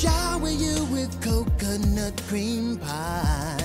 shower you with coconut cream pie.